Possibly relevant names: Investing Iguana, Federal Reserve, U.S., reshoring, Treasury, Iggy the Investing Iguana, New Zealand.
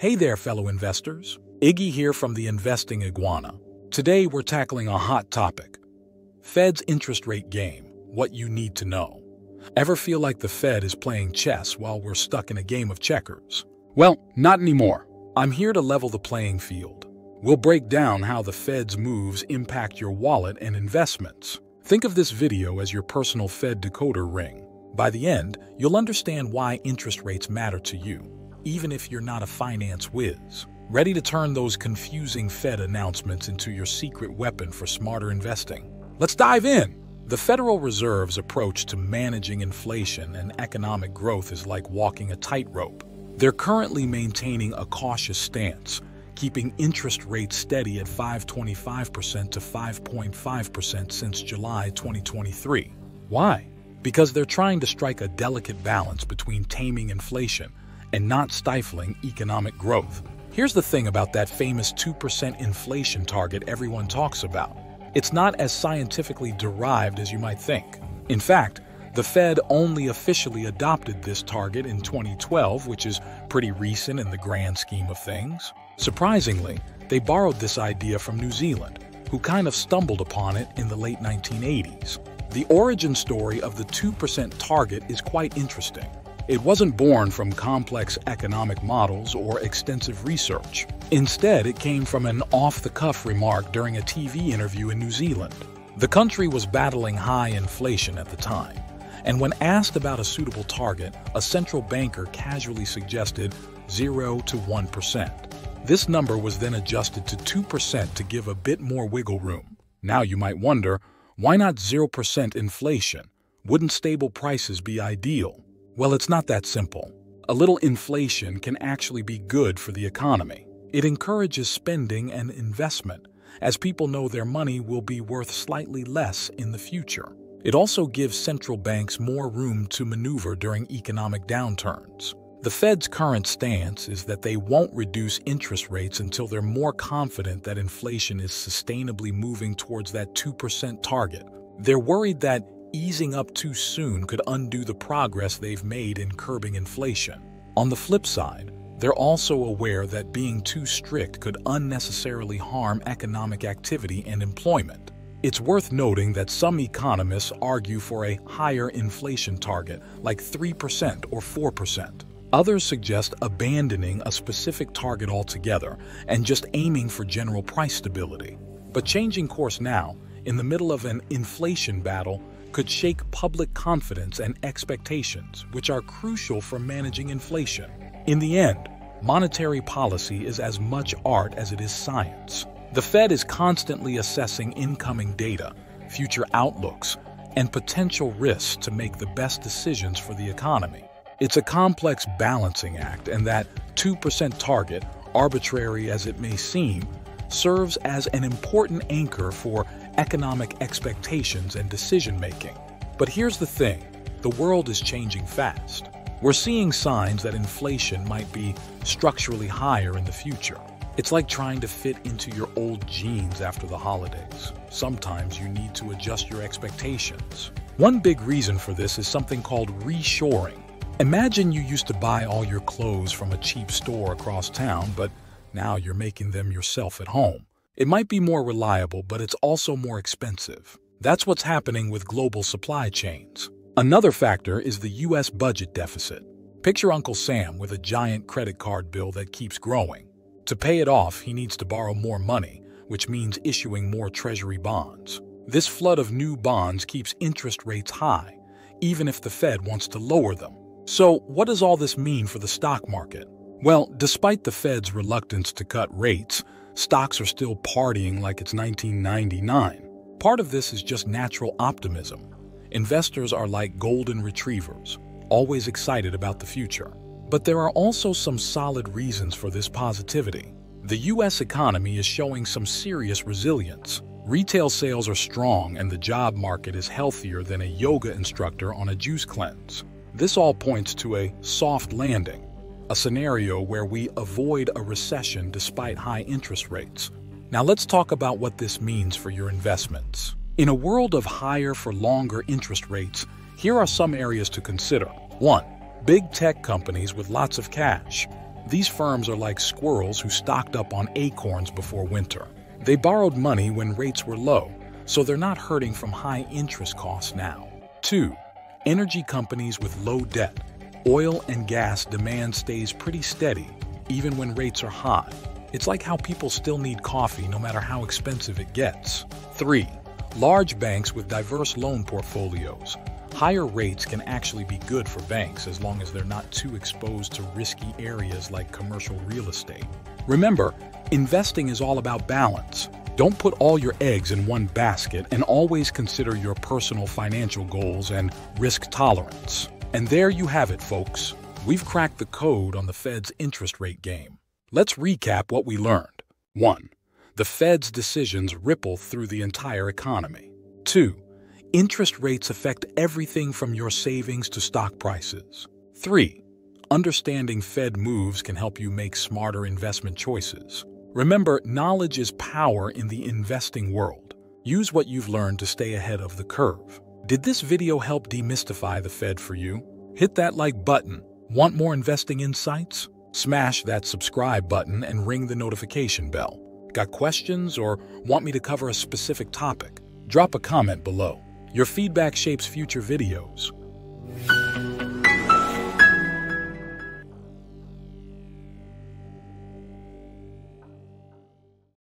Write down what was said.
Hey there, fellow investors. Iggy here from the Investing Iguana. Today we're tackling a hot topic: Fed's interest rate game, what you need to know. Ever feel like the Fed is playing chess while we're stuck in a game of checkers? Well, not anymore. I'm here to level the playing field. We'll break down how the Fed's moves impact your wallet and investments. Think of this video as your personal Fed decoder ring. By the end, you'll understand why interest rates matter to you, even if you're not a finance whiz. Ready to turn those confusing Fed announcements into your secret weapon for smarter investing? Let's dive in! The Federal Reserve's approach to managing inflation and economic growth is like walking a tightrope. They're currently maintaining a cautious stance, keeping interest rates steady at 5.25% to 5.5% since July 2023. Why? Because they're trying to strike a delicate balance between taming inflation and not stifling economic growth. Here's the thing about that famous 2% inflation target everyone talks about. It's not as scientifically derived as you might think. In fact, the Fed only officially adopted this target in 2012, which is pretty recent in the grand scheme of things. Surprisingly, they borrowed this idea from New Zealand, who kind of stumbled upon it in the late 1980s. The origin story of the 2% target is quite interesting. It wasn't born from complex economic models or extensive research. Instead, it came from an off-the-cuff remark during a TV interview in New Zealand. The country was battling high inflation at the time, and when asked about a suitable target, a central banker casually suggested 0 to 1%. This number was then adjusted to 2% to give a bit more wiggle room. Now you might wonder, why not 0% inflation? Wouldn't stable prices be ideal? Well, it's not that simple. A little inflation can actually be good for the economy. It encourages spending and investment, as people know their money will be worth slightly less in the future. It also gives central banks more room to maneuver during economic downturns. The Fed's current stance is that they won't reduce interest rates until they're more confident that inflation is sustainably moving towards that 2% target. They're worried that easing up too soon could undo the progress they've made in curbing inflation. On the flip side, they're also aware that being too strict could unnecessarily harm economic activity and employment. It's worth noting that some economists argue for a higher inflation target, like 3% or 4%. Others suggest abandoning a specific target altogether and just aiming for general price stability. But changing course now, in the middle of an inflation battle, could shake public confidence and expectations, which are crucial for managing inflation. In the end, monetary policy is as much art as it is science. The Fed is constantly assessing incoming data, future outlooks, and potential risks to make the best decisions for the economy. It's a complex balancing act, and that 2% target, arbitrary as it may seem, serves as an important anchor for economic expectations and decision-making. But here's the thing, the world is changing fast. We're seeing signs that inflation might be structurally higher in the future. It's like trying to fit into your old jeans after the holidays. Sometimes you need to adjust your expectations. One big reason for this is something called reshoring. Imagine you used to buy all your clothes from a cheap store across town, but now you're making them yourself at home. It might be more reliable, but it's also more expensive. That's what's happening with global supply chains. Another factor is the U.S. budget deficit. Picture Uncle Sam with a giant credit card bill that keeps growing. To pay it off, he needs to borrow more money, which means issuing more Treasury bonds. This flood of new bonds keeps interest rates high, even if the Fed wants to lower them. So, what does all this mean for the stock market? Well, despite the Fed's reluctance to cut rates, stocks are still partying like it's 1999. Part of this is just natural optimism. Investors are like golden retrievers, always excited about the future. But there are also some solid reasons for this positivity. The U.S. economy is showing some serious resilience. Retail sales are strong and the job market is healthier than a yoga instructor on a juice cleanse. This all points to a soft landing, a scenario where we avoid a recession despite high interest rates. Now let's talk about what this means for your investments. In a world of higher for longer interest rates, here are some areas to consider. 1. Big tech companies with lots of cash. These firms are like squirrels who stocked up on acorns before winter. They borrowed money when rates were low, so they're not hurting from high interest costs now. 2. Energy companies with low debt. Oil and gas demand stays pretty steady, even when rates are high. It's like how people still need coffee no matter how expensive it gets. 3. Large banks with diverse loan portfolios. Higher rates can actually be good for banks as long as they're not too exposed to risky areas like commercial real estate. Remember, investing is all about balance. Don't put all your eggs in one basket and always consider your personal financial goals and risk tolerance. And there you have it, folks. We've cracked the code on the Fed's interest rate game. Let's recap what we learned. 1. The Fed's decisions ripple through the entire economy. 2. Interest rates affect everything from your savings to stock prices. 3. Understanding Fed moves can help you make smarter investment choices. Remember, knowledge is power in the investing world. Use what you've learned to stay ahead of the curve. Did this video help demystify the Fed for you? Hit that like button. Want more investing insights? Smash that subscribe button and ring the notification bell. Got questions or want me to cover a specific topic? Drop a comment below. Your feedback shapes future videos.